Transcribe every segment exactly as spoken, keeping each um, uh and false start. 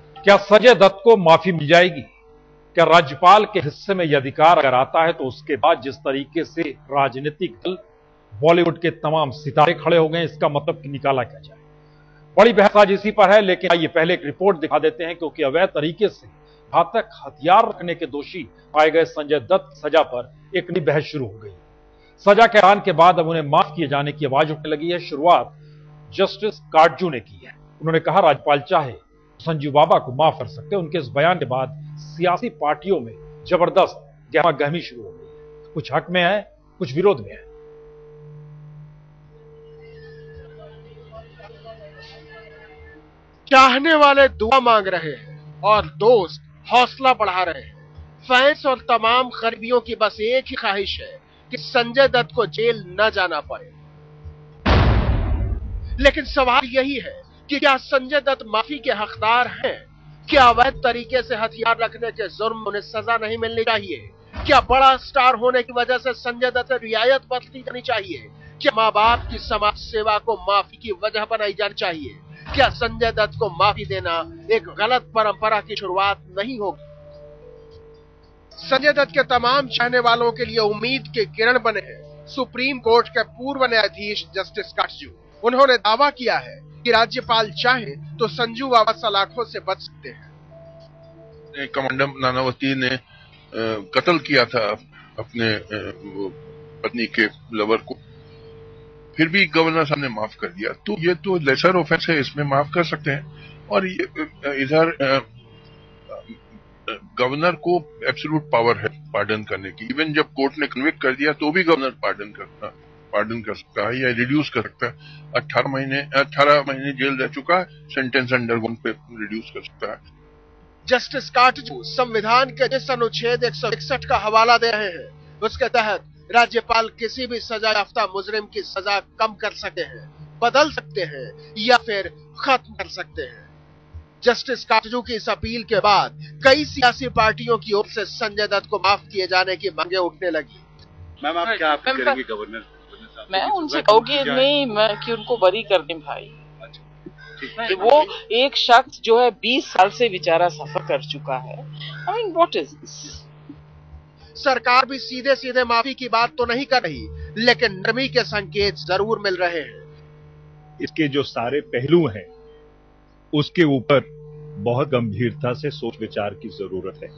क्या संजय दत्त को माफी मिल जाएगी? क्या राज्यपाल के हिस्से में यह अधिकार अगर आता है तो उसके बाद जिस तरीके से राजनीतिक दल, बॉलीवुड के तमाम सितारे खड़े हो गए, इसका मतलब कि निकाला क्या जाए? बड़ी बहस आज इसी पर है, लेकिन आइए पहले एक रिपोर्ट दिखा देते हैं, क्योंकि अवैध तरीके से घातक हथियार रखने के दोषी पाए गए संजय दत्त सजा पर एक नई बहस शुरू हो गई। सजा के ऐलान के बाद अब उन्हें माफ किए जाने की आवाज उठने लगी है। शुरुआत जस्टिस काटजू ने की है। उन्होंने कहा, राज्यपाल चाहे संजीव बाबा को माफ कर सकते। उनके इस बयान के बाद सियासी पार्टियों में जबरदस्त गहमागहमी शुरू हो गई है। कुछ हक में है, कुछ विरोध में है। चाहने वाले दुआ मांग रहे हैं और दोस्त हौसला बढ़ा रहे हैं। फैंस और तमाम खरबियों की बस एक ही ख्वाहिश है कि संजय दत्त को जेल न जाना पड़े। लेकिन सवाल यही है कि क्या संजय दत्त माफी के हकदार हैं? क्या अवैध तरीके से हथियार रखने के जुर्म में उन्हें सजा नहीं मिलनी चाहिए? क्या बड़ा स्टार होने की वजह से संजय दत्त रियायत बरती जानी चाहिए? क्या माँ बाप की समाज सेवा को माफी की वजह बनाई जानी चाहिए? क्या संजय दत्त को माफी देना एक गलत परंपरा की शुरुआत नहीं होगी? संजय दत्त के तमाम चाहने वालों के लिए उम्मीद के किरण बने हैं सुप्रीम कोर्ट के पूर्व न्यायाधीश जस्टिस काटजू। उन्होंने दावा किया है कि राज्यपाल चाहे तो संजू बाबा सलाखों से बच सकते हैं। कमांडर नानावती ने कत्ल किया था अपने पत्नी के लवर को, फिर भी गवर्नर साहब ने माफ कर दिया। तो ये तो लेसर ऑफेंस है, इसमें माफ कर सकते हैं। और ये इधर गवर्नर को एब्सोल्यूट पावर है पार्डन करने की। इवन जब कोर्ट ने कन्विक्ट कर दिया तो भी गवर्नर पार्डन करता पार्डन कर सकता है या रिड्यूस कर सकता है। अठारह महीने अठारह महीने जेल रह चुका है, सेंटेंस अंडर वन पे रिड्यूस कर सकता है। जस्टिस काटजू संविधान के जिस अनुच्छेद एक सौ इकसठ का हवाला दे रहे हैं, उसके तहत राज्यपाल किसी भी सजा याफ्ता मुजरिम की सजा कम कर सकते हैं, बदल सकते हैं या फिर खत्म कर सकते हैं। जस्टिस काटजू की इस अपील के बाद कई सियासी पार्टियों की ओर से संजय दत्त को माफ किए जाने की मांगे उठने लगी। मैम, आप क्या अपील करेंगी गवर्नर? मैं उनसे कहूँगी नहीं मैं कि उनको बरी कर दें भाई। कि वो एक शख्स जो है बीस साल से बेचारा सफर कर चुका है। I mean what is this? सरकार भी सीधे सीधे माफी की बात तो नहीं कर रही, लेकिन नरमी के संकेत जरूर मिल रहे हैं। इसके जो सारे पहलू हैं उसके ऊपर बहुत गंभीरता से सोच विचार की जरूरत है।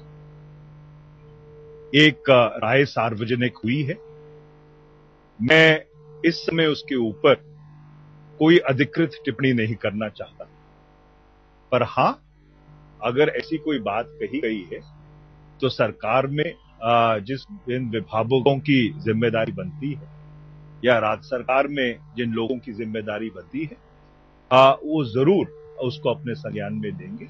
एक राय सार्वजनिक हुई है, मैं इस समय उसके ऊपर कोई अधिकृत टिप्पणी नहीं करना चाहता, पर हां अगर ऐसी कोई बात कही गई है तो सरकार में जिस जिन विभागों की जिम्मेदारी बनती है या राज्य सरकार में जिन लोगों की जिम्मेदारी बनती है वो जरूर उसको अपने संज्ञान में देंगे।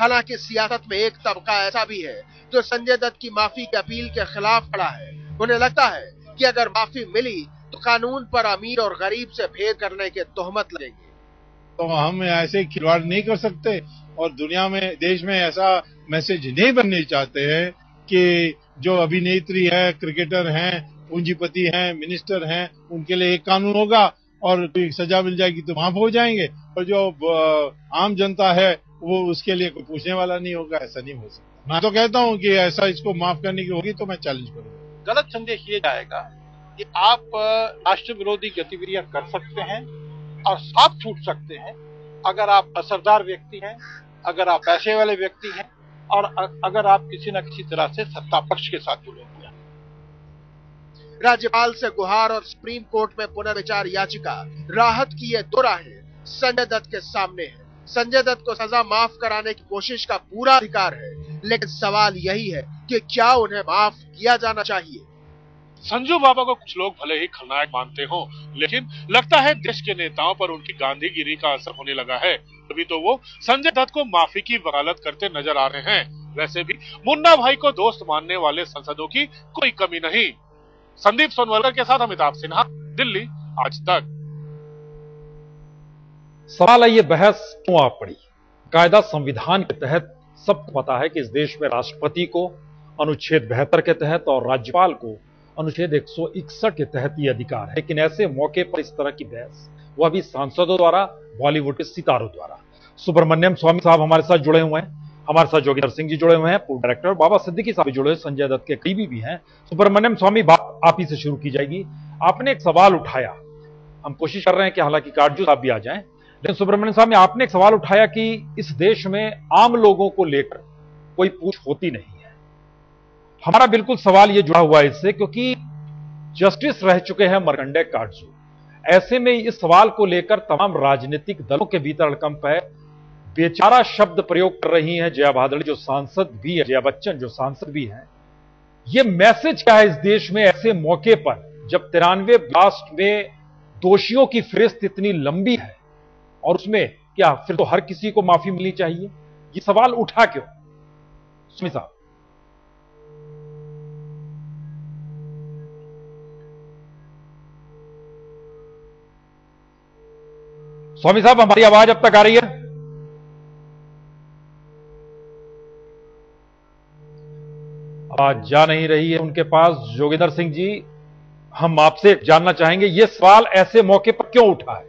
हालांकि सियासत में एक तबका ऐसा भी है जो संजय दत्त की माफी की अपील के खिलाफ खड़ा है। उन्हें लगता है कि अगर माफी मिली तो कानून पर अमीर और गरीब से भेद करने के तोहमत लगेंगे। तो हम ऐसे खिलवाड़ नहीं कर सकते और दुनिया में, देश में ऐसा मैसेज नहीं बनने चाहते हैं कि जो अभिनेत्री है, क्रिकेटर हैं, पूंजीपति हैं, मिनिस्टर हैं, उनके लिए एक कानून होगा और सजा मिल जाएगी तो माफ हो जाएंगे, और जो आम जनता है वो उसके लिए कोई पूछने वाला नहीं होगा। ऐसा नहीं हो सकता। मैं तो कहता हूँ कि ऐसा इसको माफ करने की होगी तो मैं चैलेंज करूँगा। गलत संदेश ये जाएगा कि आप राष्ट्र विरोधी गतिविधियां कर सकते हैं और साफ छूट सकते हैं अगर आप असरदार व्यक्ति हैं, अगर आप पैसे वाले व्यक्ति हैं और अगर आप किसी न किसी तरह से सत्ता पक्ष के साथ जुड़े हुए हैं। राज्यपाल से गुहार और सुप्रीम कोर्ट में पुनर्विचार याचिका, राहत की ये दो राहें संजय दत्त के सामने है। संजय दत्त को सजा माफ कराने की कोशिश का पूरा अधिकार है, लेकिन सवाल यही है कि क्या उन्हें माफ किया जाना चाहिए? संजू बाबा को कुछ लोग भले ही खलनायक मानते हों, लेकिन लगता है देश के नेताओं पर उनकी गांधीगिरी का असर होने लगा है, तभी तो वो संजय दत्त को माफी की वकालत करते नजर आ रहे हैं। वैसे भी मुन्ना भाई को दोस्त मानने वाले सांसदों की कोई कमी नहीं। संदीप सोनवलकर के साथ अमिताभ सिन्हा, दिल्ली, आज तक। सवाल है, ये बहस क्यों आ पड़ी? कायदा संविधान के तहत सबको पता है कि इस देश में राष्ट्रपति को अनुच्छेद बहत्तर के तहत और राज्यपाल को अनुच्छेद एक सौ इकसठ के तहत ये अधिकार है, लेकिन ऐसे मौके पर इस तरह की बहस वह भी सांसदों द्वारा, बॉलीवुड के सितारों द्वारा। सुब्रमण्यम स्वामी साहब हमारे साथ जुड़े हुए हैं, हमारे साथ जोगिंदर सिंह जी जुड़े हुए हैं, पूर्व डायरेक्टर बाबा सिद्दीकी साहब जुड़े, संजय दत्त के करीबी भी हैं। सुब्रमण्यम स्वामी, बात आप ही से शुरू की जाएगी। आपने एक सवाल उठाया, हम कोशिश कर रहे हैं कि हालांकि काटजू साहब भी आ जाएं, लेकिन सुब्रमण्यम स्वामी आपने एक सवाल उठाया कि इस देश में आम लोगों को लेकर कोई पूछ होती नहीं है। हमारा बिल्कुल सवाल यह जुड़ा हुआ है इससे, क्योंकि जस्टिस रह चुके हैं मार्कंडेय काटजू। ऐसे में इस सवाल को लेकर तमाम राजनीतिक दलों के भीतर हड़कंप है। बेचारा शब्द प्रयोग कर रही हैं जया भादड़ी जो सांसद भी है, जया बच्चन जो सांसद भी हैं। यह मैसेज क्या है इस देश में ऐसे मौके पर, जब तिरानवे ब्लास्ट में दोषियों की फहरिस्त इतनी लंबी है और उसमें क्या फिर तो हर किसी को माफी मिलनी चाहिए? यह सवाल उठा क्यों सुमी साहब? स्वामी साहब, हमारी आवाज अब तक आ रही है? आवाज जा नहीं रही है उनके पास। जोगिंदर सिंह जी, हम आपसे जानना चाहेंगे यह सवाल ऐसे मौके पर क्यों उठा है?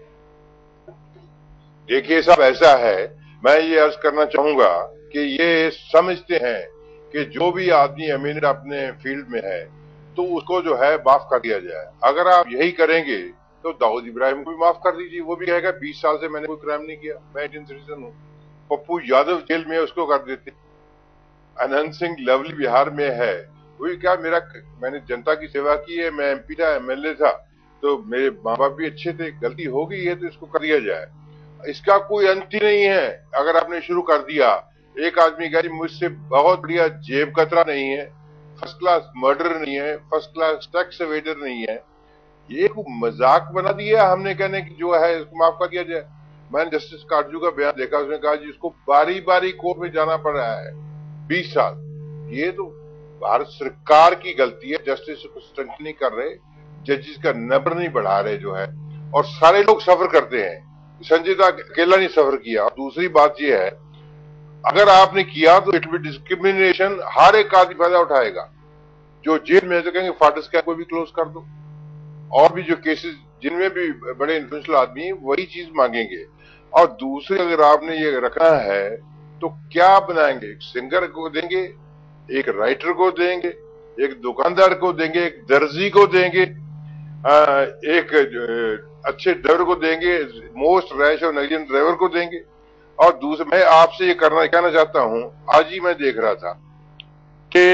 देखिए साहब, ऐसा है, मैं ये अर्ज करना चाहूंगा कि ये समझते हैं कि जो भी आदमी अमीर अपने फील्ड में है तो उसको जो है माफ कर दिया जाए। अगर आप यही करेंगे तो दाऊद इब्राहिम को भी माफ कर दीजिए, वो भी कहेगा बीस साल से मैंने कोई क्राइम नहीं किया, मैं इंडियन सिटीजन हूँ। पप्पू यादव जेल में, उसको कर देते। अनंत सिंह लवली बिहार में है, वो भी क्या मेरा मैंने जनता की सेवा की है, मैं एमपी था, एमएलए था, तो मेरे माँ बाप भी अच्छे थे, गलती हो गई है तो इसको कर दिया जाए। इसका कोई अंत ही नहीं है। अगर आपने शुरू कर दिया, एक आदमी कहा मुझसे बहुत बढ़िया जेब कतरा नहीं है, फर्स्ट क्लास मर्डर नहीं है, फर्स्ट क्लास टैक्स एवेडर नहीं है, ये एक मजाक बना दिया हमने कहने की जो है इसको माफ कर दिया जाए। मैंने जस्टिस काटजू का बयान देखा, उसने कहा जी इसको बारी बारी कोर्ट में जाना पड़ रहा है बीस साल। ये तो भारत सरकार की गलती है, जस्टिस को स्ट्रेंथन नहीं कर रहे, जजेस का नंबर नहीं बढ़ा रहे जो है, और सारे लोग सफर करते हैं, संजय दत्त अकेला नहीं सफर किया। दूसरी बात यह है, अगर आपने किया तो इट विल डिस्क्रिमिनेशन, हर एक आदमी फायदा उठाएगा। जो जेल में तो कहेंगे फाटस कैंप को भी क्लोज कर दो, और भी जो केसेस जिनमें भी बड़े इन्फ्लुएंशियल आदमी हैं वही चीज मांगेंगे। और दूसरे, अगर आपने ये रखना है तो क्या बनाएंगे? एक सिंगर को देंगे, एक राइटर को देंगे, एक दुकानदार को देंगे, एक दर्जी को देंगे, एक अच्छे ड्राइवर को देंगे, मोस्ट रैश और नगीन ड्राइवर को देंगे। और दूसरे, मैं आपसे ये करना कहना चाहता हूं, आज ही मैं देख रहा था कि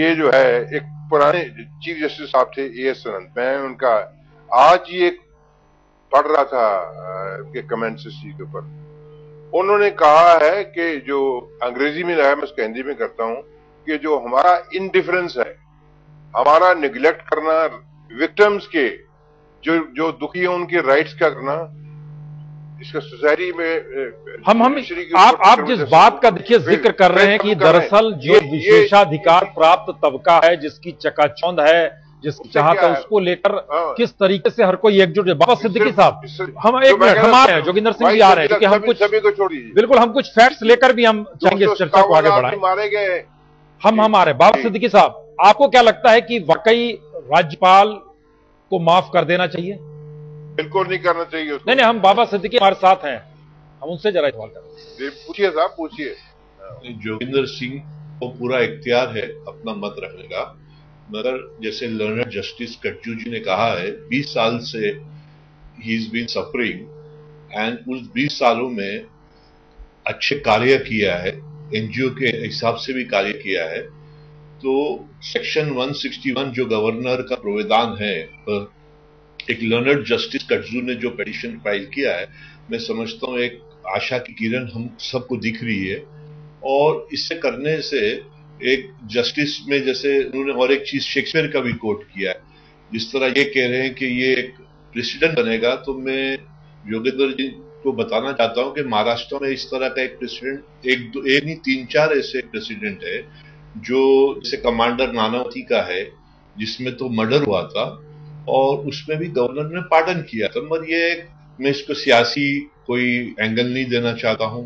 ये जो है एक पुराने चीफ जस्टिस साहब थे ए एस अनंत, मैं उनका आज ये पढ़ रहा था उनके कमेंट्स के ऊपर। उन्होंने कहा है कि जो अंग्रेजी में है, मैं उसको हिंदी में करता हूं, कि जो हमारा इनडिफरेंस है, हमारा निगलेक्ट करना, विक्टिम्स के जो जो दुखी है उनके राइट्स का करना, इसका सोसाइटी में हम हम आप आप जिस बात का देखिए जिक्र कर रहे हैं कि दरअसल जो विशेषाधिकार प्राप्त तबका है, जिसकी चकाचौंध है, जिसकी चाहत है, उसको लेकर किस तरीके से हर कोई एकजुट है। बाबा सिद्दीकी साहब, हम एक मिनट, हम आ रहे हैं, जोगिंदर सिंह जी आ रहे हैं, क्योंकि हम कुछ सभी को छोड़ दीजिए, बिल्कुल हम कुछ फैक्ट्स लेकर भी हम चाहेंगे इस चर्चा को आगे बढ़ाएं। मारे गए हम हम आ रहे हैं। बाबा सिद्दीकी साहब, आपको क्या लगता है कि वाकई राज्यपाल को माफ कर देना चाहिए? बिल्कुल नहीं करना चाहिए उसको। नहीं नहीं, हम बाबा सिद्दीकी हमारे साथ हैं, हम उनसे जरा सवाल करें। पूछिए साहब, पूछिए। जोगिंदर सिंह को पूरा इख्तियार है अपना मत रखने का, मगर जैसे लर्नड जस्टिस काटजू जी ने कहा है, बीस साल से ही इज बीन सफरिंग, एंड उस बीस सालों में अच्छे कार्य किया है, एनजीओ के हिसाब से भी कार्य किया है। तो सेक्शन एक सौ इकसठ जो गवर्नर का प्रावधान है, एक लर्नड जस्टिस काटजू ने जो पेटिशन फाइल किया है, मैं समझता हूँ एक आशा की किरण हम सबको दिख रही है। और इससे करने से एक जस्टिस में, जैसे उन्होंने और एक चीज शेक्सपियर का भी कोट किया है, जिस तरह ये कह रहे हैं कि ये एक प्रेसिडेंट बनेगा, तो मैं योगेंद्र जी को बताना चाहता हूँ कि महाराष्ट्र में इस तरह का एक प्रेसिडेंट एक दो एक नहीं तीन चार ऐसे प्रेसिडेंट है, जो जैसे कमांडर नानावती का है, जिसमें तो मर्डर हुआ था और उसमें भी गवर्नर ने पार्डन किया था। मगर ये मैं इसको सियासी कोई एंगल नहीं देना चाहता हूं,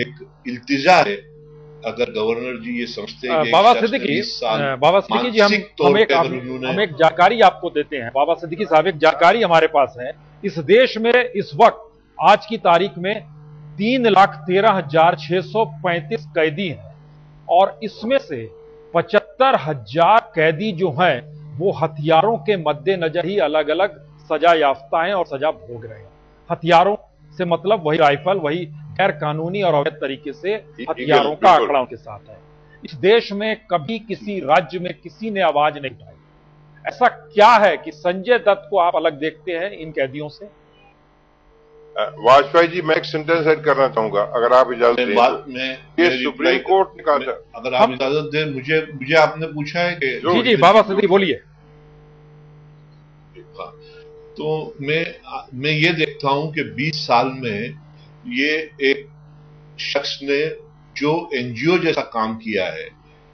एक इल्तिजा है। अगर गवर्नर जी ये समझते हैं, बाबा सिद्दीकी बाबा सिद्दीकी जी हम, हम एक हम एक जानकारी आपको देते हैं। बाबा सिद्दीकी साहब, एक जानकारी हमारे पास है, इस देश में इस वक्त आज की तारीख में तीन लाख तेरह हजार छह सौ पैंतीस कैदी हैं और इसमें से पचहत्तर हजार कैदी जो हैं वो हथियारों के मद्देनजर ही अलग अलग सजा याफ्ता हैं और सजा भोग रहे हैं। हथियारों से मतलब वही राइफल, वही गैर कानूनी और अवैध तरीके से हथियारों का आंकड़ा उनके साथ है। इस देश में कभी किसी राज्य में किसी ने आवाज नहीं उठाई। ऐसा क्या है कि संजय दत्त को आप अलग देखते हैं इन कैदियों से? वाजपेयी जी, मैं एक सेंटेंस ऐड करना चाहूंगा अगर आप इजाजत दें। बात में ये सुप्रीम कोर्ट ने कहा, अगर आप इजाजत दें, मुझे मुझे आपने पूछा है कि जी जी बाबा सिद्दीकी बोलिए। तो मैं मैं ये देखता हूं कि बीस साल में ये एक शख्स ने जो एनजीओ जैसा काम किया है,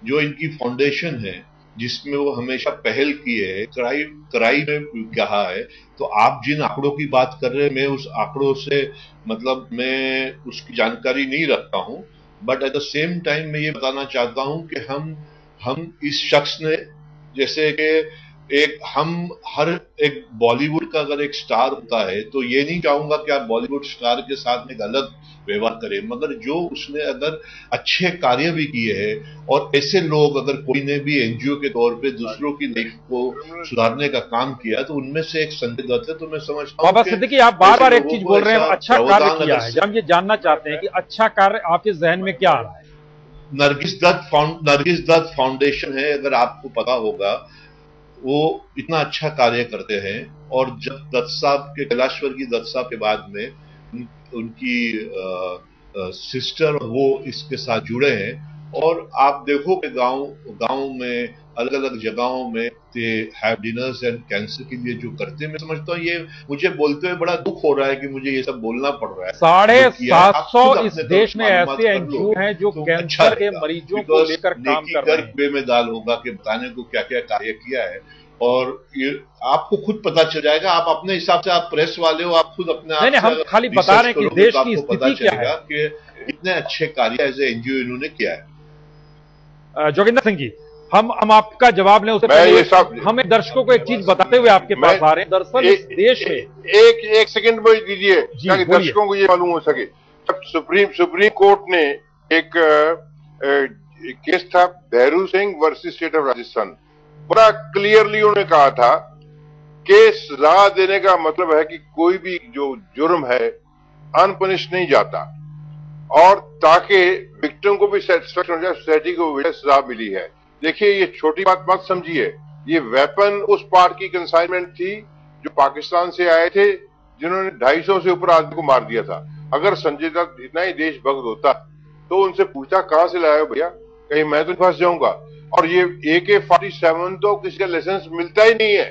जो इनकी फाउंडेशन है जिसमें वो हमेशा पहल किए है, कराई कराई में कहा है। तो आप जिन आंकड़ों की बात कर रहे हैं, मैं उस आंकड़ों से मतलब मैं उसकी जानकारी नहीं रखता हूं, but at the same time मैं ये बताना चाहता हूं कि हम हम इस शख्स ने जैसे कि एक हम हर एक बॉलीवुड का अगर एक स्टार होता है तो ये नहीं चाहूंगा कि आप बॉलीवुड स्टार के साथ में गलत व्यवहार करें, मगर जो उसने अगर अच्छे कार्य भी किए हैं और ऐसे लोग अगर कोई ने भी एनजीओ के तौर पे दूसरों की लाइफ को सुधारने का काम किया तो उनमें से एक संजय दत्त है। तो मैं समझता हूँ बाबा सिद्दीकी, आप बार बार एक चीज बोल रहे हैं, अच्छा कार्य किया है। हम ये जानना चाहते हैं कि अच्छा कार्य आपके जहन में क्या आ रहा है? नरगिस दत्त नरगिस दत्त फाउंडेशन है, अगर आपको पता होगा, वो इतना अच्छा कार्य करते हैं। और जब दत्त साहब के कैलाश्वर की दत्त साहब के बाद में उन, उनकी आ, आ, सिस्टर वो इसके साथ जुड़े हैं और आप देखो कि गांव गांव में अलग अलग जगहों में ते हैव डिनर्स एंड कैंसर के लिए जो करते हैं। मैं समझता हूँ ये मुझे बोलते हुए बड़ा दुख हो रहा है कि मुझे ये सब बोलना पड़ रहा है। साढ़े सात सौ इस देश में ऐसे एनजीओ हैं जो कैंसर के मरीजों को लेकर काम कर रहे हैं। कुएं में दाल होगा कि बताने को क्या क्या कार्य किया है और ये आपको खुद पता चल जाएगा। आप अपने हिसाब से, आप प्रेस वाले हो, आप खुद अपने आप हम खाली बता रहे हैं कि देश की स्थिति क्या है कि इतने अच्छे कार्य एज ए एनजीओ इन्होंने किया है। जोगिंदर सिंह जी, हम हम आपका जवाब लें उससे पहले हम एक दर्शकों को एक चीज बताते हुए आपके पास आ रहे हैं। दरअसल इस देश में एक एक सेकंड में दीजिए ताकि दर्शकों को ये मालूम हो सके। सुप्रीम सुप्रीम कोर्ट ने एक केस था Bhairu Singh versus state of Rajasthan, बड़ा क्लियरली उन्होंने कहा था कि सजा देने का मतलब है कि कोई भी जो जुर्म है अनपनिश नहीं जाता और ताकि विक्टिम को भी सेटिस्फेक्शन हो जाए, सोसाइटी को भी सजा मिली है। देखिए, ये छोटी बात मत समझिए। ये वेपन उस पार्ट की कंसाइनमेंट थी जो पाकिस्तान से आए थे जिन्होंने ढाई सौ से ऊपर आदमी को मार दिया था। अगर संजय दत्त इतना ही देशभक्त होता तो उनसे पूछता कहाँ से लाए हो भैया, कहीं मैं तो फंस जाऊंगा। और ये ए के फोर्टी सेवन तो किसी का लाइसेंस मिलता ही नहीं है।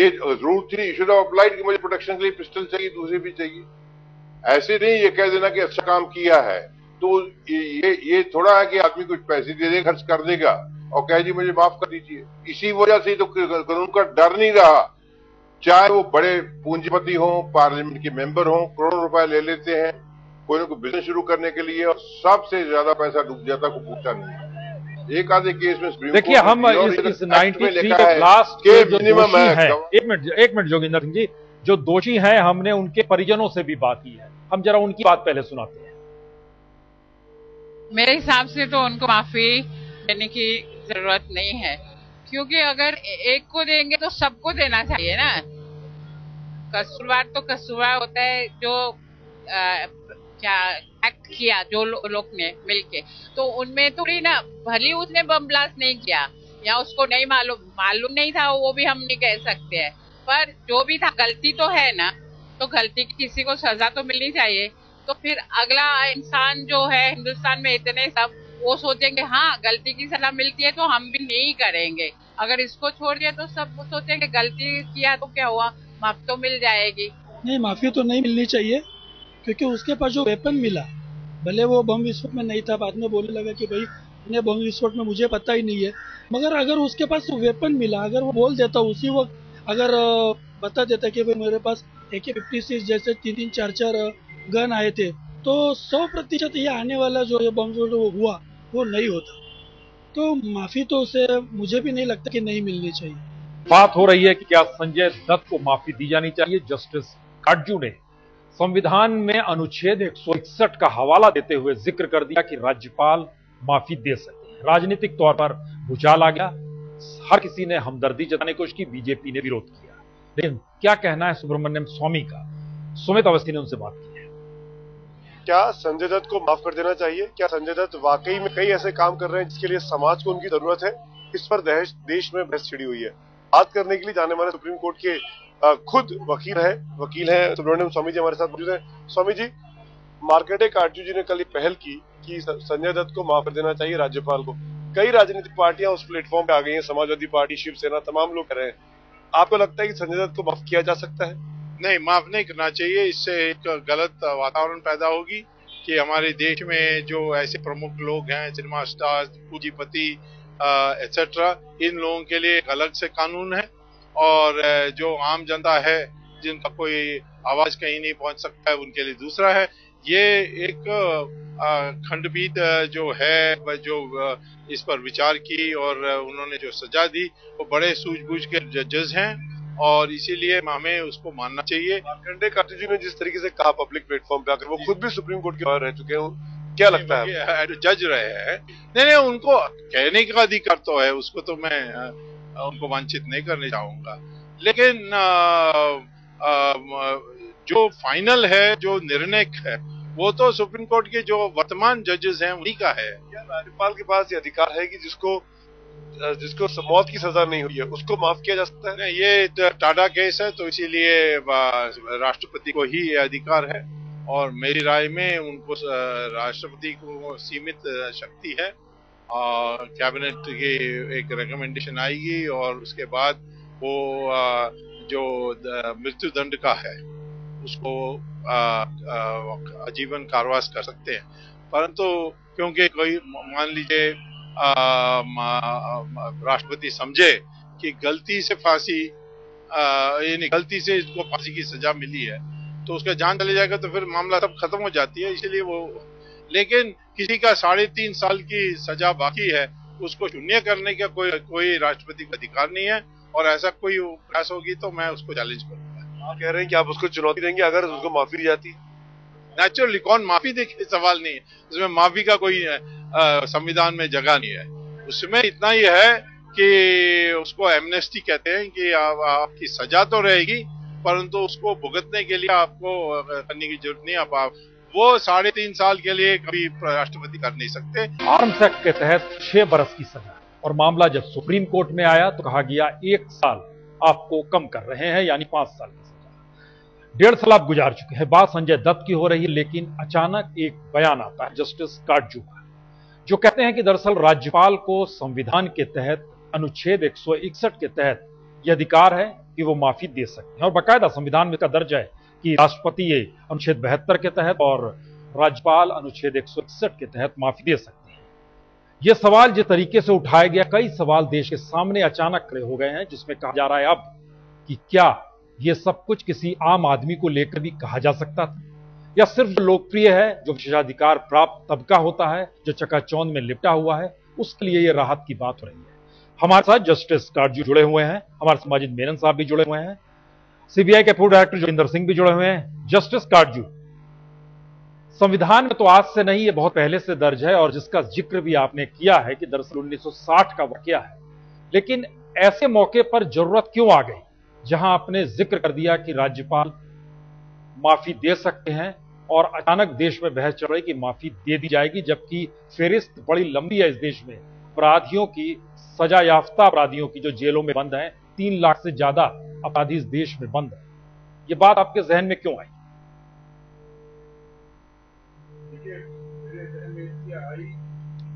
ये जरूर थी इशू अप्लाइड कि मुझे प्रोटेक्शन के लिए पिस्टल चाहिए, दूसरे भी चाहिए। ऐसे नहीं ये कह देना कि अच्छा काम किया है। तो ये ये थोड़ा है कि आदमी कुछ पैसे दे दे, खर्च कर देगा और कहे जी मुझे माफ कर दीजिए। इसी वजह से तो कानून का डर नहीं रहा, चाहे वो बड़े पूंजीपति हों, पार्लियामेंट के मेंबर हों, करोड़ों रुपए ले लेते हैं कोई ना कोई बिजनेस शुरू करने के लिए और सबसे ज्यादा पैसा डूब जाता, कोई पूछता नहीं। एक आधे केस में देखिए, हम इस नाइनटी थ्री जोगिंदर सिंह जी जो दोषी है, हमने उनके परिजनों से भी बात की है, हम जरा उनकी बात पहले सुनाते हैं। मेरे हिसाब से तो उनको माफी देने की जरूरत नहीं है, क्योंकि अगर एक को देंगे तो सबको देना चाहिए ना। कसूरवार तो कसूरवार होता है जो आ, क्या एक्ट किया जो लोग लो ने मिलके, तो उनमें थोड़ी ना, भली उसने बम ब्लास्ट नहीं किया या उसको नहीं मालूम मालूम नहीं था, वो भी हम नहीं कह सकते हैं, पर जो भी था गलती तो है ना। तो गलती की किसी को सजा तो मिलनी चाहिए। तो फिर अगला इंसान जो है हिंदुस्तान में इतने सब वो सोचेंगे हाँ गलती की सलाह मिलती है तो हम भी नहीं करेंगे। अगर इसको छोड़ दिया तो सब सोचेंगे गलती किया तो क्या हुआ, माफी तो मिल जाएगी। नहीं, माफी तो नहीं मिलनी चाहिए, क्योंकि उसके पास जो वेपन मिला, भले वो बम विस्फोट में नहीं था, बाद में बोलने लगा कि भाई इन्हें बम विस्फोट में मुझे पता ही नहीं है, मगर अगर उसके पास तो वेपन मिला, अगर वो बोल देता उसी वक्त, अगर बता देता कि भाई मेरे पास ए के फिफ्टी सिक्स जैसे तीन तीन चार चार गन आए थे, तो सौ प्रतिशत ये आने वाला जो ये बम जो हुआ वो नहीं होता। तो माफी तो उसे मुझे भी नहीं लगता कि नहीं मिलनी चाहिए। बात हो रही है कि क्या संजय दत्त को माफी दी जानी चाहिए। जस्टिस काटजू ने संविधान में अनुच्छेद एक सौ इकसठ का हवाला देते हुए जिक्र कर दिया कि राज्यपाल माफी दे सकते हैं। राजनीतिक तौर पर भूचाल आ गया, हर किसी ने हमदर्दी जताने की कोशिश की, बीजेपी ने विरोध किया। लेकिन क्या कहना है सुब्रमण्यम स्वामी का, सुमित अवस्थी ने उनसे बात की है। क्या संजय दत्त को माफ कर देना चाहिए? क्या संजय दत्त वाकई में कई ऐसे काम कर रहे हैं जिसके लिए समाज को उनकी जरूरत है? इस पर देश में बहस छिड़ी हुई है। बात करने के लिए जाने माने सुप्रीम कोर्ट के खुद वकील है वकील है सुब्रमण्यम स्वामी जी हमारे साथ मौजूद हैं। स्वामी जी, मार्कंडेय काटजू जी ने कल ये पहल की कि संजय दत्त को माफ कर देना चाहिए राज्यपाल को। कई राजनीतिक पार्टियां उस प्लेटफॉर्म पे आ गई हैं, समाजवादी पार्टी, शिवसेना, तमाम लोग कह रहे हैं। आपको लगता है कि संजय दत्त को माफ किया जा सकता है? नहीं, माफ नहीं करना चाहिए। इससे एक गलत वातावरण पैदा होगी कि हमारे देश में जो ऐसे प्रमुख लोग हैं, सिनेमा स्टार, पूंजीपति एक्सेट्रा, इन लोगों के लिए अलग से कानून है और जो आम जनता है जिनका कोई आवाज कहीं नहीं पहुंच सकता है उनके लिए दूसरा है। ये एक खंडपीठ जो है जो इस पर विचार की और उन्होंने जो सजा दी वो बड़े सूझबूझ के जजेस हैं और इसीलिए हमें उसको मानना चाहिए। मार्कंडेय काटजू जी ने जिस तरीके से कहा पब्लिक प्लेटफॉर्म पे आकर, वो खुद भी सुप्रीम कोर्ट के बाहर रह चुके हैं, क्या लगता है? जज रहे हैं। नहीं नहीं, उनको कहने का अधिकार तो है, उसको तो मैं उनको वांछित नहीं करने चाहूंगा। लेकिन आ, आ, जो फाइनल है, जो निर्णय है, वो तो सुप्रीम कोर्ट के जो वर्तमान जजेस हैं उन्हीं का है। राज्यपाल के पास ये अधिकार है कि जिसको जिसको मौत की सजा नहीं हुई है उसको माफ किया जा सकता है? नहीं, ये टाडा केस है तो इसीलिए राष्ट्रपति को ही ये अधिकार है और मेरी राय में उनको, राष्ट्रपति को सीमित शक्ति है और कैबिनेट की एक रिकमेंडेशन आएगी और उसके बाद वो जो मृत्यु दंड का है उसको आजीवन कारावास कर सकते हैं। परंतु क्योंकि कोई मान लीजिए राष्ट्रपति समझे कि गलती से फांसी यानी गलती से इसको फांसी की सजा मिली है तो उसका जान चले जाएगा तो फिर मामला सब खत्म हो जाती है, इसलिए वो। लेकिन किसी का साढ़े तीन साल की सजा बाकी है उसको शून्य करने का कोई कोई राष्ट्रपति का अधिकार नहीं है और ऐसा कोई प्रयास होगी तो मैं उसको चैलेंज करूंगा। आप कह रहे हैं कि आप उसको चुनौती देंगे अगर उसको माफी दी जाती? नेचुरली कौन माफी दे, सवाल नहीं है उसमें, माफी का कोई संविधान में जगह नहीं है। उसमें इतना ही है कि उसको एमनेस्टी कहते हैं कि आप, आपकी सजा तो रहेगी परंतु उसको भुगतने के लिए आपको करने की जरूरत नहीं। आप, आप वो साढ़े तीन साल के लिए कभी राष्ट्रपति कर नहीं सकते। आर्म्स एक्ट के तहत छह बरस की सजा और मामला जब सुप्रीम कोर्ट में आया तो कहा गया एक साल आपको कम कर रहे हैं, यानी पांच साल की सजा। डेढ़ साल आप गुजार चुके हैं। बात संजय दत्त की हो रही है लेकिन अचानक एक बयान आता है जस्टिस काटजू का, जो कहते हैं कि दरअसल राज्यपाल को संविधान के तहत अनुच्छेद एक सौ इकसठ के तहत यह अधिकार है कि वो माफी दे सकते हैं और बाकायदा संविधान में इसका दर्ज है कि राष्ट्रपति ये अनुच्छेद बहत्तर के तहत और राज्यपाल अनुच्छेद एक सौ इकसठ के तहत माफी दे सकते हैं। ये सवाल जिस तरीके से उठाया गया, कई सवाल देश के सामने अचानक खड़े हो गए हैं जिसमें कहा जा रहा है अब कि क्या ये सब कुछ किसी आम आदमी को लेकर भी कहा जा सकता था या सिर्फ जो लोकप्रिय है, जो विशेषाधिकार प्राप्त तबका होता है, जो चकाचौंध में लिपटा हुआ है, उसके लिए ये राहत की बात हो रही है। हमारे साथ जस्टिस काटजू जुड़े हुए हैं, हमारे साथ माजिद मेमन साहब भी जुड़े हुए हैं, सीबीआई के पूर्व डायरेक्टर जोगिंदर सिंह भी जुड़े हुए हैं। जस्टिस काटजू, संविधान में तो आज से नहीं, ये बहुत पहले से दर्ज है और जिसका जिक्र भी आपने किया है कि दरअसल उन्नीस सौ साठ का वाकया है, लेकिन ऐसे मौके पर जरूरत क्यों आ गई जहां आपने जिक्र कर दिया कि राज्यपाल माफी दे सकते हैं और अचानक देश में बहस चल रही कि माफी दे दी जाएगी, जबकि फेरिस्त बड़ी लंबी है इस देश में अपराधियों की, सजा याफ्ता अपराधियों की जो जेलों में बंद हैं। तीन लाख से ज्यादा अपराधी इस देश में बंद हैं। ये बात आपके जहन में क्यों आई? देखिए, मेरे जहन में इसलिए आई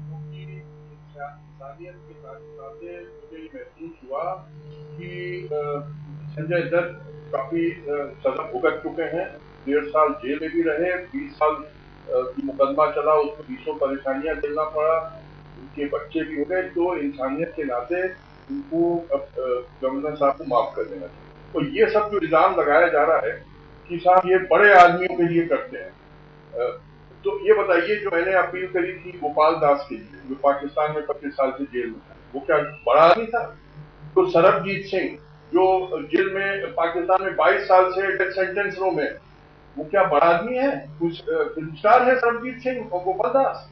क्योंकि इंसानियत के साथ-साथ मुझे ये महसूस हुआ कि संजय दत्त काफी सजा भुगत चुके हैं, डेढ़ साल जेल में भी रहे, बीस साल मुकदमा चला, उसको बीसों परेशानियां झेलना पड़ा, उनके बच्चे भी हो गए, तो इंसानियत के नाते उनको अब गवर्नर साहब को माफ कर देना चाहिए। तो ये सब जो इल्जाम लगाया जा रहा है कि साहब ये बड़े आदमियों के लिए करते हैं, तो ये बताइए, जो मैंने अपील करी थी गोपाल दास के लिए जो पाकिस्तान में पच्चीस साल से जेल में था, वो क्या बड़ा आदमी था? तो सरबजीत सिंह जो जेल में, पाकिस्तान में बाईस साल से डेथ सेंटेंस रो में, वो क्या बड़ा आदमी है, कुछ फिल्म स्टार है सरबजीत सिंह और गोपाल दास,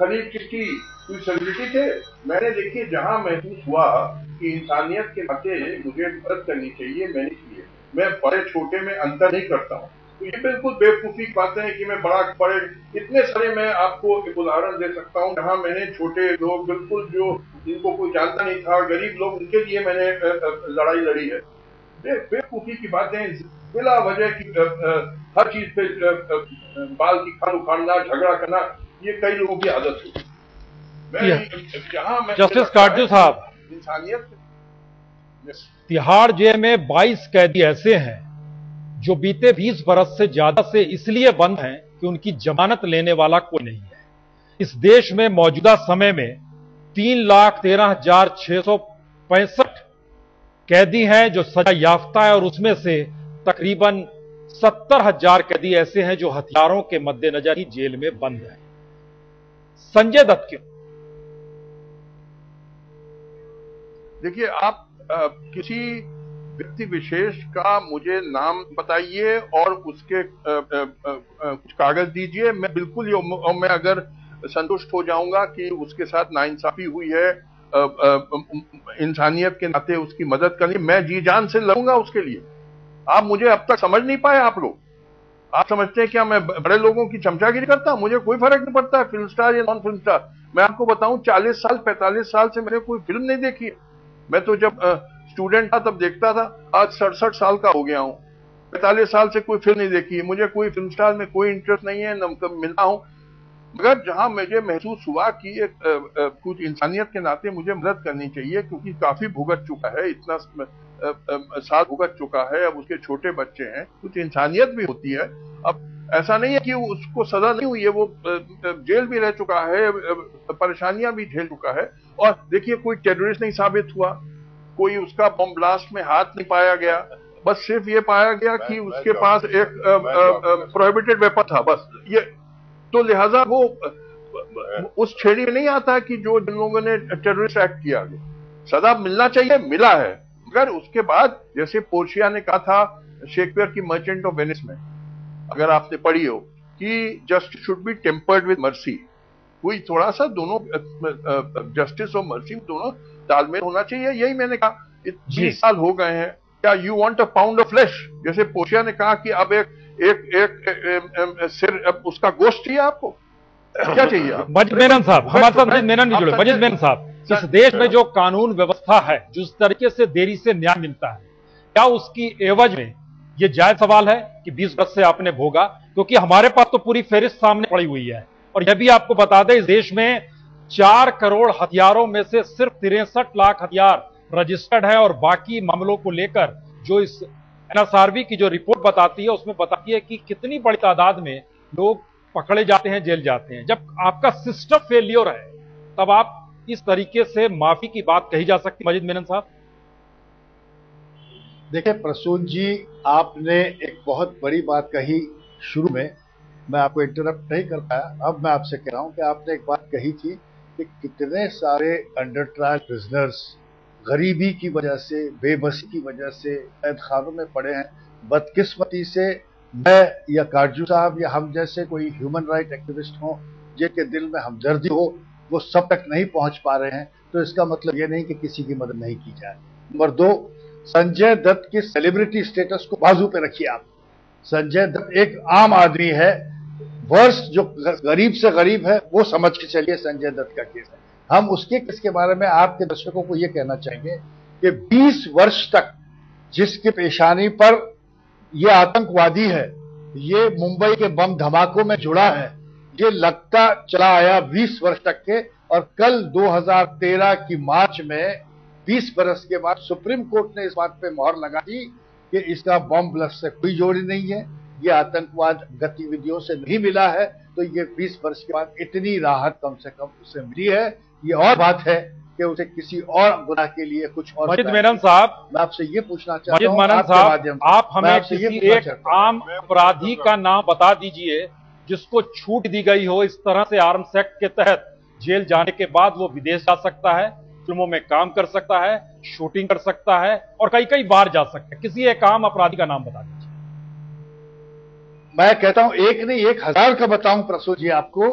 खलीफ किसकी कोई सेलिब्रिटी थे। मैंने देखिए जहां महसूस हुआ कि इंसानियत के नाते मुझे मदद करनी चाहिए, मैंने किए। मैं बड़े छोटे में अंतर नहीं करता हूँ। तो ये बिल्कुल बेवकूफी बातें हैं कि मैं बड़ा बड़े, इतने सारे मैं आपको उदाहरण दे सकता हूँ जहाँ मैंने छोटे लोग बिल्कुल जो जिनको कोई जानता नहीं था, गरीब लोग, उनके लिए मैंने लड़ाई लड़ी है। बेवकूफी की बातें, बिला वजह की हर चीज पे बाल की खान उखाड़ना, झगड़ा करना, ये कई लोगों की आदत है। मैं जहाँ मैं जस्टिस काटजू साहब, इंसानियत तिहाड़ जेल में बाईस कैदी ऐसे हैं जो बीते बीस बरस से ज्यादा से इसलिए बंद हैं कि उनकी जमानत लेने वाला कोई नहीं है। इस देश में मौजूदा समय में तीन लाख तेरह हजार छह सौ पैंसठ कैदी हैं जो सजा याफ्ता है और उसमें से तकरीबन सत्तर हजार कैदी ऐसे हैं जो हथियारों के मद्देनजर ही जेल में बंद हैं। संजय दत्त क्यों? देखिए आप आ, किसी व्यक्ति विशेष का मुझे नाम बताइए और उसके आ, आ, आ, आ, कुछ कागज दीजिए, मैं बिल्कुल ही और मैं अगर संतुष्ट हो जाऊंगा कि उसके साथ नाइंसाफी हुई है, इंसानियत के नाते उसकी मदद करनी, मैं जी जान से लड़ूंगा उसके लिए। आप मुझे अब तक समझ नहीं पाए। आप लोग आप समझते हैं क्या मैं बड़े लोगों की चमचागिरी करता? मुझे कोई फर्क नहीं पड़ता है फिल्म स्टार या नॉन फिल्म स्टार। मैं आपको बताऊं चालीस साल पैंतालीस साल से मैंने कोई फिल्म नहीं देखी है। मैं तो जब स्टूडेंट था तब देखता था, आज सड़सठ साल का हो गया हूँ, पैंतालीस साल से कोई फिल्म नहीं देखी है। मुझे कोई फिल्म स्टार में कोई इंटरेस्ट नहीं है, न मिलता हूँ। मगर जहां मुझे महसूस हुआ कि एक आ, आ, कुछ इंसानियत के नाते मुझे मदद करनी चाहिए, क्योंकि काफी भुगत चुका है, इतना आ, आ, साथ भुगत चुका है, अब उसके छोटे बच्चे हैं, कुछ इंसानियत भी होती है। अब ऐसा नहीं है कि उसको सजा नहीं हुई है, वो जेल भी रह चुका है, परेशानियां भी झेल चुका है। और देखिए कोई टेररिस्ट नहीं साबित हुआ, कोई उसका बम ब्लास्ट में हाथ नहीं पाया गया, बस सिर्फ ये पाया गया कि उसके पास एक प्रोहिबिटेड वेपन था, बस ये। तो लिहाजा वो उस श्रेणी में नहीं आता कि जो जिन लोगों ने टेररिस्ट एक्ट किया गया सजा मिलना चाहिए, मिला है। मगर उसके बाद जैसे पोर्शिया ने कहा था शेक्सपियर की मर्चेंट ऑफ वेनिस में, अगर आपने पढ़ी हो, कि justice should be tempered with mercy, कोई थोड़ा सा दोनों जस्टिस और मर्सी दोनों तालमेल होना चाहिए। यही मैंने कहा, बीस साल हो गए हैं, क्या you want a pound of flesh, जैसे पोर्शिया ने कहा कि अब एक एक एक, एक, एक सिर उसका गोश्त चाहिए, आपको क्या चाहिए? माजिद मेमन साहब हमारे साथ, माजिद मेमन भी जुड़े। माजिद मेमन साहब, इस देश में जो कानून व्यवस्था है, जिस तरीके से देरी से न्याय मिलता है, क्या उसकी एवज में, ये जायज सवाल है कि बीस बरस से आपने भोगा, क्योंकि हमारे पास तो पूरी फेरिस्त सामने पड़ी हुई है। और यह भी आपको बता दें, इस देश में चार करोड़ हथियारों में से सिर्फ तिरसठ लाख हथियार रजिस्टर्ड है, और बाकी मामलों को लेकर जो इस एनएसआरबी की जो रिपोर्ट बताती है उसमें बताती है कि कितनी बड़ी तादाद में लोग पकड़े जाते हैं, जेल जाते हैं। जब आपका सिस्टम फेलियर है तब आप इस तरीके से माफी की बात कही जा सकती है? माजिद मेमन साहब देखिए, प्रसून जी आपने एक बहुत बड़ी बात कही शुरू में, मैं आपको इंटरप्ट नहीं कर पाया, अब मैं आपसे कह रहा हूं कि आपने एक बात कही थी कि कितने सारे अंडर ट्रायल प्रिजनर्स गरीबी की वजह से, बेबसी की वजह से कैद खानों में पड़े हैं। बदकिस्मती से मैं या काटजू साहब या हम जैसे कोई ह्यूमन राइट एक्टिविस्ट हो जिनके दिल में हमदर्दी हो, वो सब तक नहीं पहुंच पा रहे हैं। तो इसका मतलब ये नहीं कि किसी की मदद नहीं की जाए। नंबर दो, संजय दत्त के सेलिब्रिटी स्टेटस को बाजू पे रखिए। आप, संजय दत्त एक आम आदमी है, वर्ष जो गरीब से गरीब है वो समझ के चलिए संजय दत्त का केस है। हम उसके केस के बारे में आपके दर्शकों को ये कहना चाहेंगे कि बीस वर्ष तक जिसके पेशानी पर ये आतंकवादी है, ये मुंबई के बम धमाकों में जुड़ा है, ये लगता चला आया बीस वर्ष तक के। और कल दो हज़ार तेरह की मार्च में बीस बरस के बाद सुप्रीम कोर्ट ने इस बात पे मोहर लगा दी कि इसका बम ब्लास्ट से कोई जोड़ी नहीं है, ये आतंकवाद गतिविधियों से नहीं मिला है। तो ये बीस वर्ष के बाद इतनी राहत कम से कम उसे मिली है। ये और बात है कि उसे किसी और गुनाह के लिए कुछ और। माजिद मेमन साहब, मैं आपसे ये पूछना चाहता हूं, माजिद मेमन साहब आप हमें किसी एक आम अपराधी का नाम बता दीजिए जिसको छूट दी गई हो, इस तरह से आर्म्स एक्ट के तहत जेल जाने के बाद वो विदेश जा सकता है, फिल्मों में काम कर सकता है, शूटिंग कर सकता है और कई कई बार जा सकता है। किसी एक आम अपराधी का नाम बता दीजिए। मैं कहता हूं एक नहीं एक हजार का बताऊं प्रसूत जी आपको,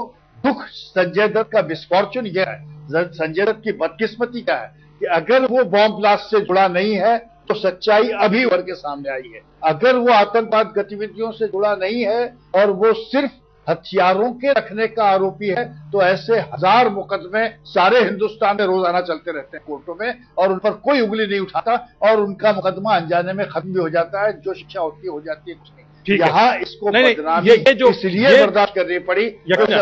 दुख संजय दत्त का मिसफॉर्चून यह है, संजय दत्त की बदकिस्मती क्या है कि अगर वो बॉम्ब ब्लास्ट से जुड़ा नहीं है तो सच्चाई अभी उभर के सामने आई है। अगर वो आतंकवाद गतिविधियों से जुड़ा नहीं है और वो सिर्फ हथियारों के रखने का आरोपी है तो ऐसे हजार मुकदमे सारे हिंदुस्तान में रोजाना चलते रहते हैं कोर्टों में और उन पर कोई उंगली नहीं उठाता और उनका मुकदमा अनजाने में खत्म भी हो जाता है, जो शिक्षा होती है हो जाती है कुछ नहीं। यहाँ इसको नहीं, नहीं, ये, ये जो इसलिए बर्दाश्त करनी पड़ी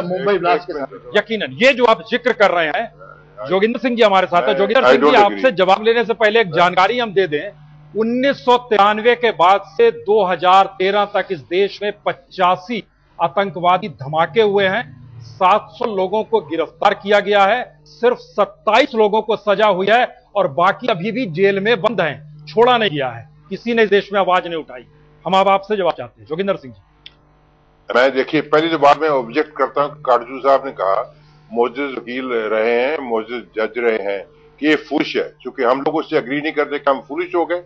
मुंबई ब्लास्ट के यकीनन ये जो आप जिक्र कर रहे हैं जोगिंदर सिंह जी हमारे साथ है। जोगिंदर सिंह जी आपसे जवाब लेने से पहले एक जानकारी हम दे दें, उन्नीस सौ तिरानवे के बाद से दो हजार तेरह तक इस देश में पचासी आतंकवादी धमाके हुए हैं, सात सौ लोगों को गिरफ्तार किया गया है, सिर्फ सत्ताईस लोगों को सजा हुई है और बाकी अभी भी जेल में बंद हैं, छोड़ा नहीं गया है, किसी ने देश में आवाज नहीं उठाई। हम आप आपसे जवाब चाहते हैं जोगिंदर सिंह जी। मैं देखिए पहली जो बात मैं ऑब्जेक्ट करता हूं, काटजू साहब ने कहा मोजिज वकील रहे हैं मोजिज जज रहे हैं कि ये फूश है, क्योंकि हम लोग उससे अग्री नहीं करते कि हम फूलिश हो गए।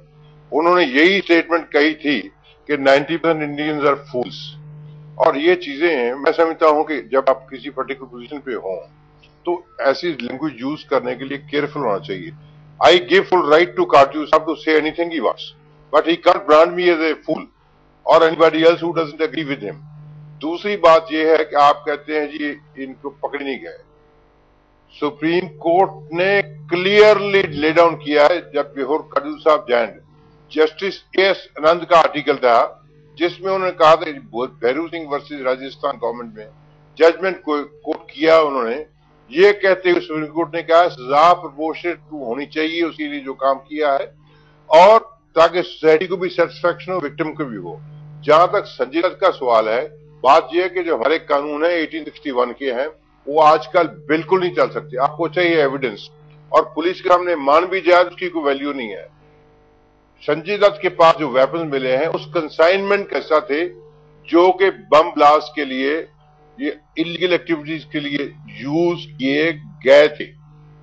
उन्होंने यही स्टेटमेंट कही थी कि ninety percent Indians are fools, और ये चीजें मैं समझता हूं कि जब आप किसी पर्टिकुलर पोजीशन पे हों तो ऐसी लैंग्वेज यूज करने के लिए केयरफुल होना चाहिए। I give full right to Katju sahab to say anything he wants, but he can't brand me as a fool और anybody else who doesn't agree with him. दूसरी बात यह है कि आप कहते हैं जी इनको पकड़ नहीं गए, सुप्रीम कोर्ट ने क्लियरली ले डाउन किया है जब बिफोर काटजू साहब जैंड जस्टिस के एस आनंद का आर्टिकल था जिसमें उन्होंने कहा था भैरू सिंह वर्सेस राजस्थान गवर्नमेंट में जजमेंट को कोट किया उन्होंने, ये कहते हुए सुप्रीम कोर्ट ने कहा सजा प्रोपोर्शनेट टू होनी चाहिए उसके लिए जो काम किया है, और ताकि सोसाइटी को भी सेटिस्फेक्शन हो विक्टिम को भी हो। जहां तक संजय दत्त का सवाल है, बात यह है कि जो हमारे कानून है अठारह इकसठ के हैं वो आजकल बिल्कुल नहीं चल सकते, आपको चाहिए एविडेंस, और पुलिस का हमने मान भी जाए उसकी कोई वैल्यू नहीं है। संजय दत्त के पास जो वेपन मिले हैं उस कंसाइनमेंट कैसा थे जो कि बम ब्लास्ट के लिए ये इलीगल एक्टिविटीज के लिए यूज किए गए थे।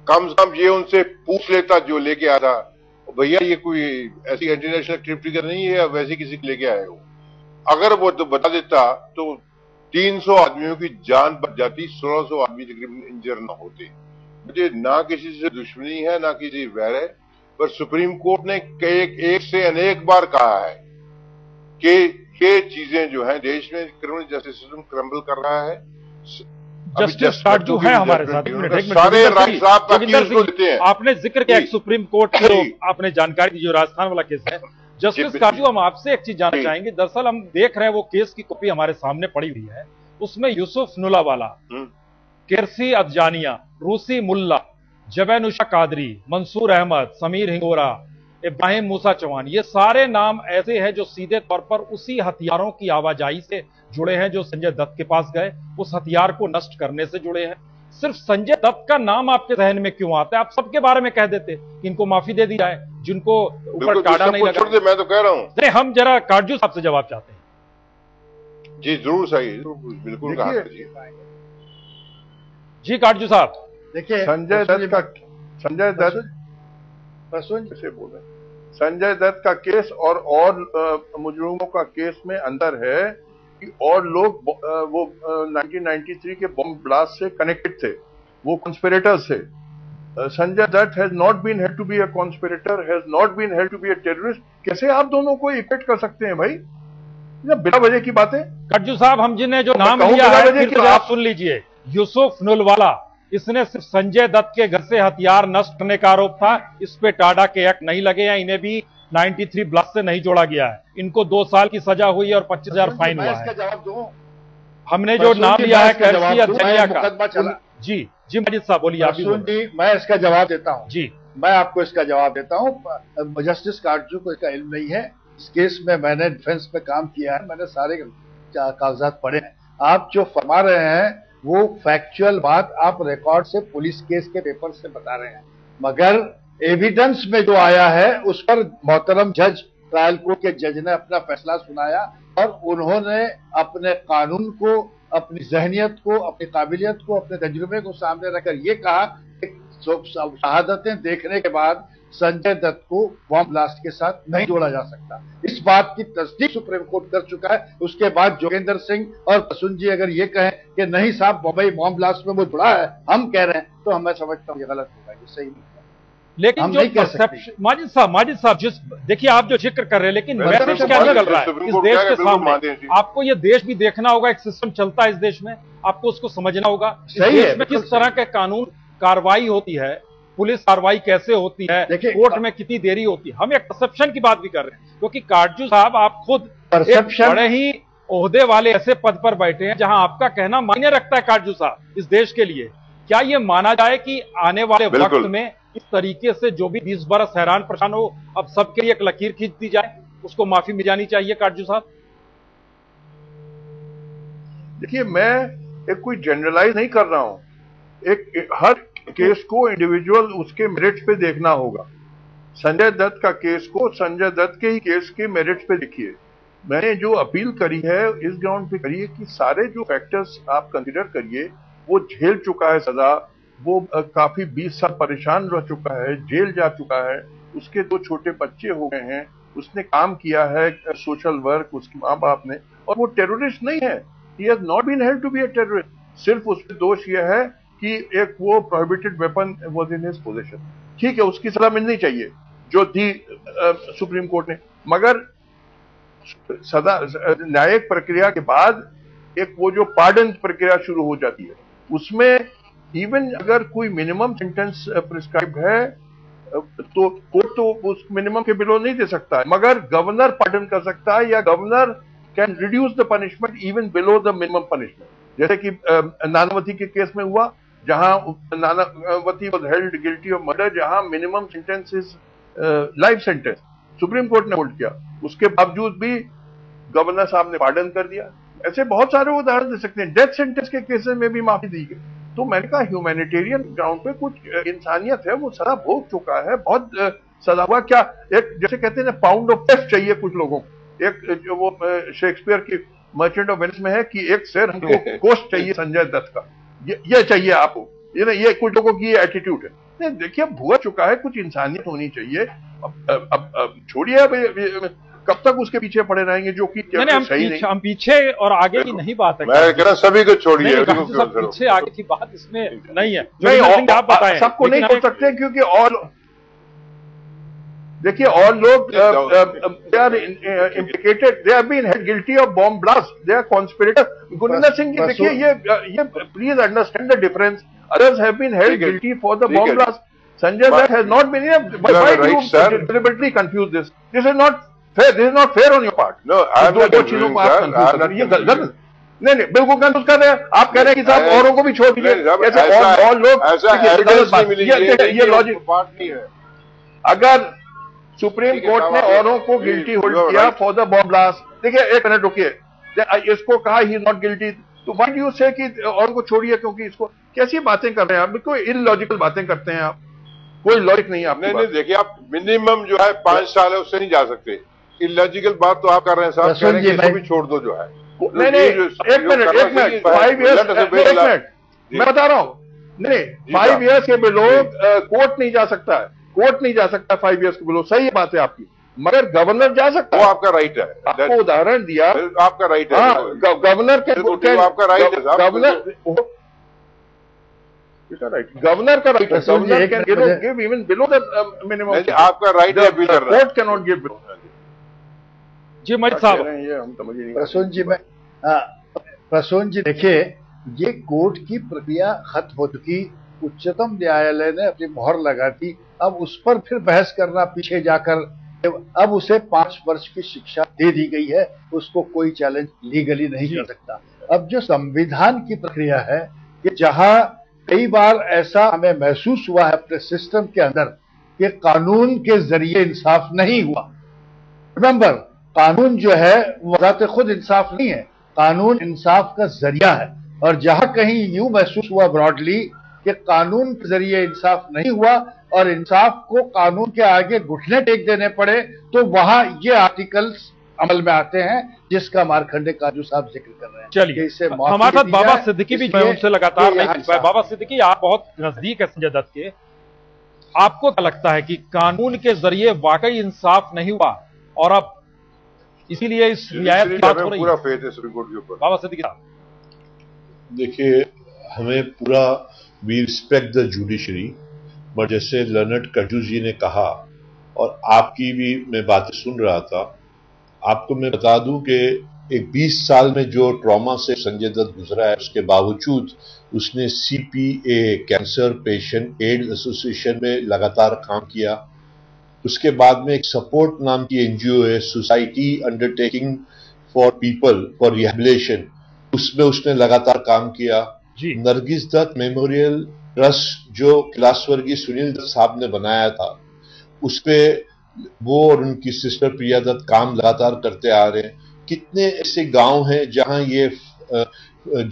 कम से कम ये उनसे पूछ लेता जो लेके आ रहा, भैया ये कोई ऐसी इंटरनेशनल एक्टिविटी का नहीं है वैसे किसी को लेके आए हो, अगर वो तो बता देता तो तीन सौ आदमियों की जान बच जाती, सोलह सौ आदमी तकरीबन इंजर ना होते। मुझे ना किसी से दुश्मनी है ना किसी वैर है, पर सुप्रीम कोर्ट ने एक, एक से अनेक बार कहा है कि ये चीजें जो हैं देश में क्रिमिनल जस्टिस सिस्टम क्रम्बल कर रहा है। जस्टिस काटजू है हमारे साथ, सारे राइट्स आप को देते हैं। आपने जिक्र किया सुप्रीम कोर्ट को, आपने जानकारी दी जो राजस्थान वाला केस है। जस्टिस काटजू हम आपसे एक चीज जानना चाहेंगे, दरअसल हम देख रहे हैं वो केस की कॉपी हमारे सामने पड़ी हुई है, उसमें यूसुफ नुलवाला, किरसी अजानिया, रूसी मुल्ला, जबैनुशा कादरी, मंसूर अहमद, समीर हिंगोरा, इब्राहिम मूसा चौहान, ये सारे नाम ऐसे हैं जो सीधे तौर पर उसी हथियारों की आवाजाही से जुड़े हैं जो संजय दत्त के पास गए, उस हथियार को नष्ट करने से जुड़े हैं। सिर्फ संजय दत्त का नाम आपके जहन में क्यों आता है? आप सबके बारे में कह देते कि इनको माफी दे दी जाए, जिनको ऊपर काटा नहीं लगा। मैं तो कह रहा हूँ नहीं, हम जरा काटजू साहब से जवाब चाहते हैं। जी जरूर सही, बिल्कुल जी काटजू साहब। देखिए संजय दत्त का संजय दत्त से बोले संजय दत्त का केस और और मुजरिमों का केस में अंतर है कि और लोग वो नाइनटीन नाइंटी थ्री के बॉम्ब ब्लास्ट से कनेक्टेड थे, वो कंस्पिरेटर्स थे। Sanjay Dutt has not been held to be a conspirator, has not been held to be a terrorist. कैसे आप दोनों को इक्वेट कर सकते हैं भाई? बिना वजह की बातें। काटजू साहब हम जिन्हें जो नाम लिया है आप सुन लीजिए, यूसुफ नुलवाला, इसने सिर्फ संजय दत्त के घर से हथियार नष्ट करने का आरोप था, इस पे टाडा के एक्ट नहीं लगे हैं, इन्हें भी तिरानवे ब्लास्ट से नहीं जोड़ा गया है, इनको दो साल की सजा हुई है और पच्चीस हजार फाइन हुआ है। हमने जो नाम लिया है अजानिया का। जी जी माजिद साहब बोलिए आप। मैं इसका जवाब देता हूँ जी, मैं आपको इसका जवाब देता हूँ। जस्टिस काटजू को इसका इल्म नहीं है, इस केस में मैंने डिफेंस में काम किया है, मैंने सारे कागजात पढ़े हैं। आप जो फरमा रहे हैं वो फैक्चुअल बात आप रिकॉर्ड से पुलिस केस के पेपर से बता रहे हैं, मगर एविडेंस में जो आया है उस पर मोहतरम जज ट्रायल कोर्ट के जज ने अपना फैसला सुनाया और उन्होंने अपने कानून को, अपनी जहनियत को, अपनी काबिलियत को, अपने तजुर्बे को सामने रखकर ये कहा कि शहादतें देखने के बाद संजय दत्त को बॉम्ब ब्लास्ट के साथ नहीं जोड़ा जा सकता। इस बात की तस्दीक सुप्रीम कोर्ट कर चुका है। उसके बाद जोगिंदर सिंह और प्रसून जी अगर ये कहें कि नहीं साहब बॉम्बे बॉम्ब ब्लास्ट में वो जुड़ा है, हम कह रहे हैं, तो हमें समझता हूँ ये गलत होगा, ये सही नहीं। लेकिन जो परसेप्शन माजिद साहब माजिद साहब जिस देखिए आप जो जिक्र कर रहे हैं, लेकिन मैसेज क्या निकल रहा है इस देश के सामने, आपको ये देश भी देखना होगा। एक सिस्टम चलता है इस देश में, आपको उसको समझना होगा। सही है, किस तरह के कानून कार्रवाई होती है, पुलिस कार्रवाई कैसे होती है, कोर्ट में कितनी देरी होती है। हम एक परसेप्शन की बात भी कर रहे हैं, क्योंकि काटजू साहब आप खुद बड़े ही ओहदे वाले ऐसे पद पर बैठे हैं जहां आपका कहना मायने रखता है। काटजू साहब इस देश के लिए क्या ये माना जाए कि आने वाले वक्त में इस तरीके से जो भी बीस बरस हैरान परेशान हो, अब सबके लिए एक लकीर खींच दी जाए, उसको माफी मिल जानी चाहिए? काटजू साहब देखिए, मैं एक कोई जनरलाइज नहीं कर रहा हूं, एक हर केस को इंडिविजुअल उसके मेरिट्स पे देखना होगा। संजय दत्त का केस को संजय दत्त के ही केस के मेरिट्स पे देखिए। मैंने जो अपील करी है इस ग्राउंड पे करी है कि सारे जो फैक्टर्स आप कंसिडर करिए, वो झेल चुका है सजा, वो काफी बीस साल परेशान रह चुका है, जेल जा चुका है, उसके दो छोटे बच्चे हो गए हैं, उसने काम किया है सोशल वर्क उसके माँ बाप ने, और वो टेररिस्ट नहीं है। He has not been held to be a terrorist. सिर्फ उसमें दोष यह है कि एक वो prohibited weapon was in his position. ठीक है, उसकी सलाह मिलनी चाहिए जो दी सुप्रीम कोर्ट ने, मगर सदा न्यायिक प्रक्रिया के बाद एक वो जो पार्डन प्रक्रिया शुरू हो जाती है, उसमें इवन अगर कोई मिनिमम सेंटेंस प्रिस्क्राइब है तो कोर्ट तो उस मिनिमम के बिलो नहीं दे सकता है, मगर गवर्नर पार्डन कर सकता है, या governor can reduce the punishment even below the minimum punishment. जैसे कि नानावती के केस में हुआ, जहां Nanavati was held guilty of murder, जहां minimum sentence is life sentence, supreme court ने होल्ड किया, उसके बावजूद भी गवर्नर साहब ने पार्डन कर दिया। ऐसे बहुत सारे उदाहरण दे सकते हैं। डेथ सेंटेंस के केसेस में भी माफी दी गई। तो मैंने कहा ह्यूमैनिटेरियन ग्राउंड पे कुछ इंसानियत है, वो सदा भोग चुका है, बहुत सदा हुआ। क्या एक जैसे कहते हैं ना, पाउंड ऑफ टेस्ट चाहिए कुछ लोगों को। एक जो वो शेक्सपियर की मर्चेंट ऑफ वेनिस में है कि एक शेर हमको कोस्ट चाहिए संजय दत्त का, ये, ये चाहिए आपको, ये ये कुछ लोगों की एटीट्यूड है। देखिए भुआ चुका है, कुछ इंसानियत होनी चाहिए। अब छोड़िए, अब कब तक उसके पीछे पड़े रहेंगे जो कि हम, हम पीछे और आगे की नहीं बात है। मैं कह रहा सभी को छोड़िए, पीछे आगे की बात इसमें नहीं है। नहीं, आप बताएं, सबको नहीं बोल सकते क्योंकि और देखिए और लोग they are implicated, they have been held guilty of bomb blast, they are conspirator. Govinder Singh ji देखिए, ये ये please understand the difference. Others have been held guilty for the bomb blast. Sanjay Dutt has not been in deliberately confuse this this is not Fair, this is not fair on your part. No, I'm not confusing that. नहीं नहीं बिल्कुल confuse कर रहे हैं आप, कह रहे हैं कि साहब औरों को भी छोड़ दीजिए, ऐसे और और लोग ऐसा ये लॉजिक पार्ट नहीं है। अगर सुप्रीम कोर्ट ने औरों को गिल्टी होल्ड किया फॉर द बॉम्ब ब्लास्ट, देखिए एक मिनट रुकिए, इसको कहा ही नॉट गिल्टी, तो व्हाट डू यू से कि औरों को छोड़िए क्योंकि इसको, कैसी बातें कर रहे हैं आप, बिल्कुल इलॉजिकल बातें करते हैं आप, कोई लॉजिक नहीं है। नहीं नहीं देखिए, आप मिनिमम जो है पांच साल है उससे नहीं जा सकते। इलॉजिकल बात तो आप कर रहे हैं साहब, कह रहे हैं इसको भी छोड़ दो जो है। नहीं नहीं एक मिनट एक मिनट फाइव इयर्स एक मिनट मैं बता रहा हूं, नहीं फाइव इयर्स के बिलो कोर्ट नहीं जा सकता है, कोर्ट नहीं जा सकता फाइव इयर्स के बिलो। सही बात है आपकी, मगर गवर्नर जा सकता है, वो आपका राइट है। आपको उदाहरण दिया, आपका राइट है, गवर्नर के आपका राइट है, गवर्नर गवर्नर का राइट है, governor can give even below the minimum, आपका राइट है, court can not give below. जी मजिद साहब, प्रसून जी, मैं प्रसून जी देखिए, ये कोर्ट की प्रक्रिया खत्म हो चुकी, उच्चतम न्यायालय ने अपनी मोहर लगा दी, अब उस पर फिर बहस करना पीछे जाकर, अब उसे पांच वर्ष की शिक्षा दे दी गई है, उसको कोई चैलेंज लीगली नहीं कर सकता। अब जो संविधान की प्रक्रिया है कि जहां कई बार ऐसा हमें महसूस हुआ है अपने सिस्टम के अंदर कि कानून के जरिए इंसाफ नहीं हुआ। रिमेंबर, कानून जो है वजाते खुद इंसाफ नहीं है, कानून इंसाफ का जरिया है, और जहां कहीं यूं महसूस हुआ ब्रॉडली कि कानून के जरिए इंसाफ नहीं हुआ और इंसाफ को कानून के आगे घुटने टेक देने पड़े, तो वहां ये आर्टिकल्स अमल में आते हैं जिसका मार्कंडेय काटजू साहब जिक्र कर रहे हैं। चलिए, हमारे साथ बाबा सिद्दीकी भी, मैं उनसे लगातार, बाबा सिद्दीकी आप बहुत नजदीक है संजय दत्त के, आपको क्या लगता है कि कानून के जरिए वाकई इंसाफ नहीं हुआ और अब इसीलिए इस रियायत की बात हो रही है? पूरा फेथ है सुप्रीम कोर्ट के ऊपर बाबा सिद्दीकी साहब। देखिए, हमें पूरा we respect the judiciary, but जैसे लर्नट काटजू जी ने कहा और आपकी भी मैं बातें सुन रहा था, आपको मैं बता दूं कि एक बीस साल में जो ट्रॉमा से संजय दत्त गुजरा है उसके बावजूद उसने C P A cancer patient aid association में लगातार काम किया। उसके बाद में एक सपोर्ट नाम की एन जी ओ है, society undertaking for people for rehabilitation, उसमें उसने लगातार काम किया। नरगिस दत्त मेमोरियल ट्रस्ट जो क्लासवर्गीय सुनील दत्त साहब ने बनाया था, उस पर वो और उनकी सिस्टर प्रिया दत्त काम लगातार करते आ रहे हैं। कितने ऐसे गांव हैं जहां ये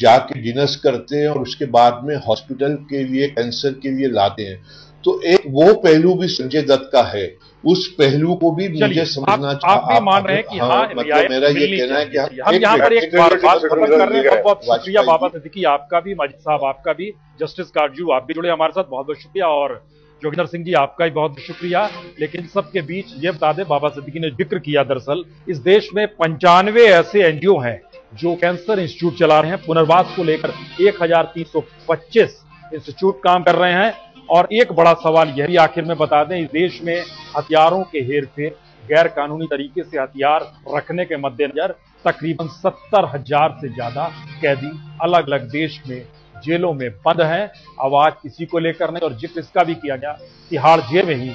जाके डिनर्स करते हैं और उसके बाद में हॉस्पिटल के लिए, कैंसर के लिए लाते हैं। तो एक वो पहलू भी संजय दत्त का है, उस पहलू को भी मुझे समझना चाहिए। मान रहे हैं कि हाँ, मतलब मेरा ये कहना है कि हम यहाँ पर एक बार बात कर रहे हैं। बहुत शुक्रिया बाबा सिद्दीकी, आपका भी, माजिद साहब आपका भी, जस्टिस काटजू आप भी जुड़े हमारे साथ, बहुत बहुत शुक्रिया। और जोगिंदर सिंह जी आपका भी बहुत शुक्रिया। लेकिन सबके बीच ये बता दें, बाबा सिद्दीकी ने जिक्र किया, दरअसल इस देश में पंचानवे ऐसे एन जी ओ हैं जो कैंसर इंस्टीट्यूट चला रहे हैं। पुनर्वास को लेकर एक हज़ार तीन सौ पच्चीस इंस्टीट्यूट काम कर रहे हैं। और एक बड़ा सवाल यह भी आखिर में बता दें, इस देश में हथियारों के हेरफेर, गैर कानूनी तरीके से हथियार रखने के मद्देनजर तकरीबन सत्तर हजार से ज्यादा कैदी अलग अलग देश में जेलों में बंद है। आवाज किसी को लेकर नहीं, और जिक्र इसका भी किया गया तिहाड़ जेल में ही